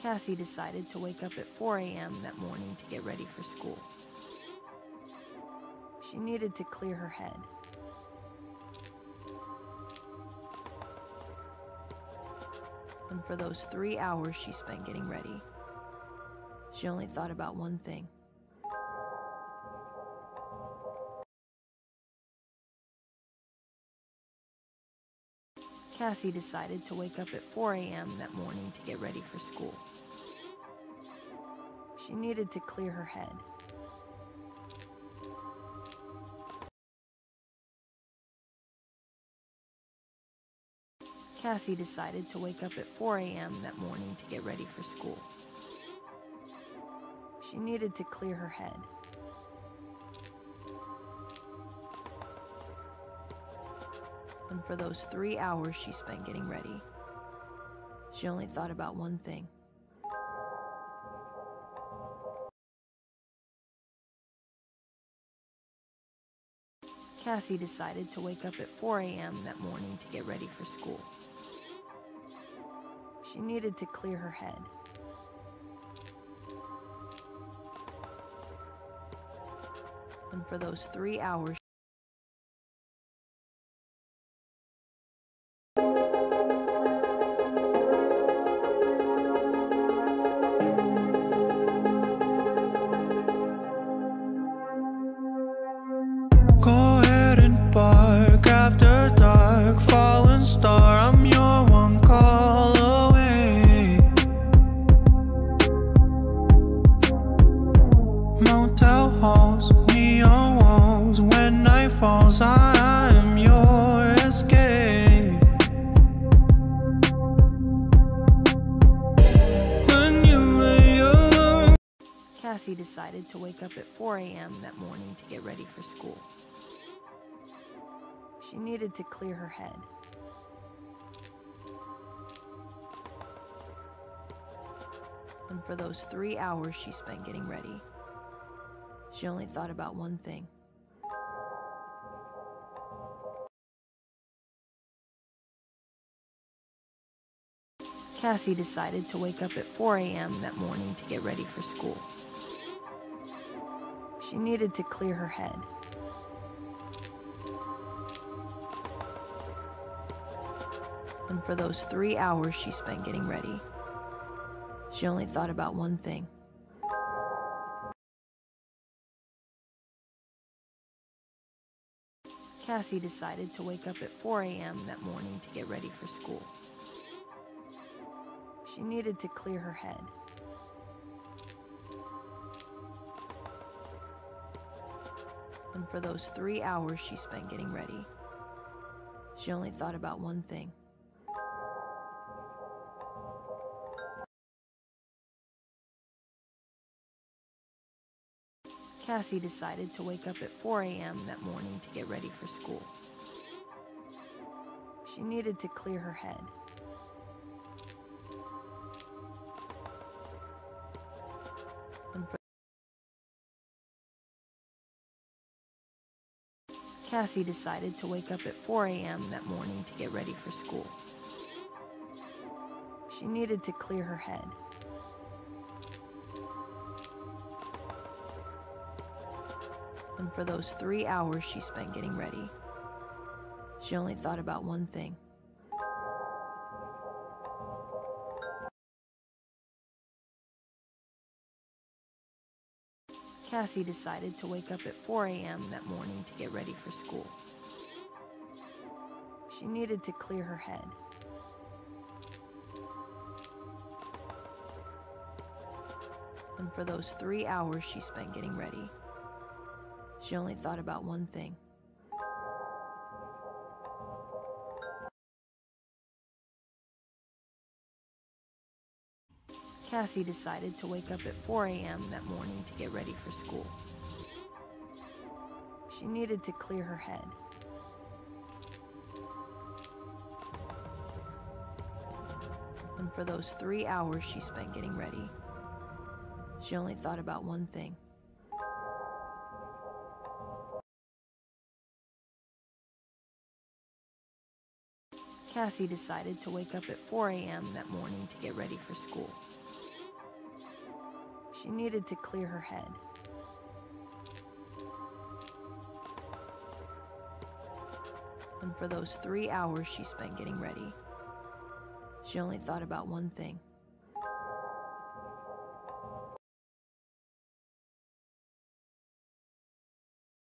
Cassie decided to wake up at 4 a.m. that morning to get ready for school. She needed to clear her head. And for those 3 hours she spent getting ready, she only thought about one thing. Cassie decided to wake up at 4 a.m. that morning to get ready for school. She needed to clear her head. Cassie decided to wake up at 4 a.m. that morning to get ready for school. She needed to clear her head. And for those 3 hours she spent getting ready, she only thought about one thing. Cassie decided to wake up at 4 a.m. that morning to get ready for school. She needed to clear her head. And for those 3 hours, Cassie decided to wake up at 4 a.m. that morning to get ready for school. She needed to clear her head. And for those 3 hours she spent getting ready, she only thought about one thing. Cassie decided to wake up at 4 a.m. that morning to get ready for school. She needed to clear her head. And for those 3 hours she spent getting ready, she only thought about one thing. Cassie decided to wake up at 4 a.m. that morning to get ready for school. She needed to clear her head. And for those 3 hours she spent getting ready, she only thought about one thing. Cassie decided to wake up at 4 a.m. that morning to get ready for school. She needed to clear her head. Cassie decided to wake up at 4 a.m. that morning to get ready for school. She needed to clear her head. And for those 3 hours she spent getting ready, she only thought about one thing. Cassie decided to wake up at 4 a.m. that morning to get ready for school. She needed to clear her head. And for those 3 hours she spent getting ready, she only thought about one thing. Cassie decided to wake up at 4 a.m. that morning to get ready for school. She needed to clear her head. And for those 3 hours she spent getting ready, she only thought about one thing. Cassie decided to wake up at 4 a.m. that morning to get ready for school. She needed to clear her head. And for those 3 hours she spent getting ready, she only thought about one thing.